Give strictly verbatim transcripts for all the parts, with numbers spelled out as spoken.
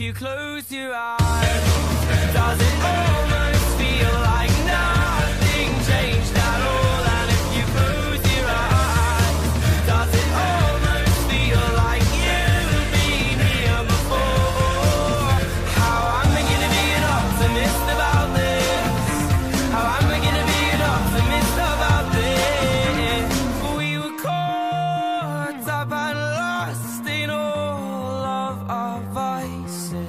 you close your eyes, does it almost feel like nothing changed at all? And if you close your eyes, does it almost feel like you've been here before? How I'm beginning to be an optimist about this, how I'm beginning to be an optimist about this. We were caught up and lost in all of our vices.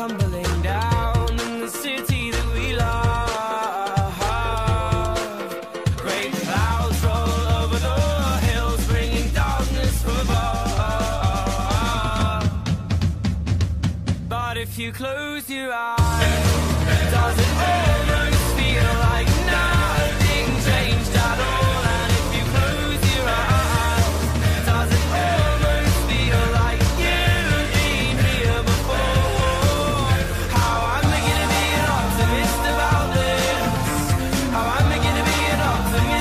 Tumbling down in the city that we love, great clouds roll over the hills, bringing darkness from above. But if you close your eyes, does it almost feel like nothing changed at all? And if you close your eyes, does it almost feel like you've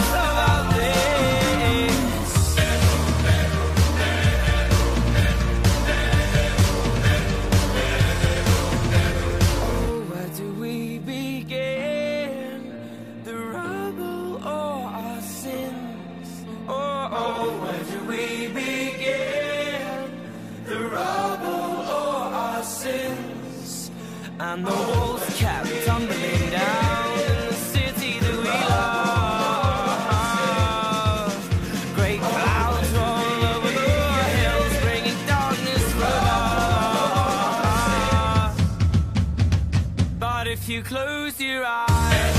been here before? And the walls kept tumbling down in the city that we love. Great clouds roll over the hills, bringing darkness from above. But if you close your eyes,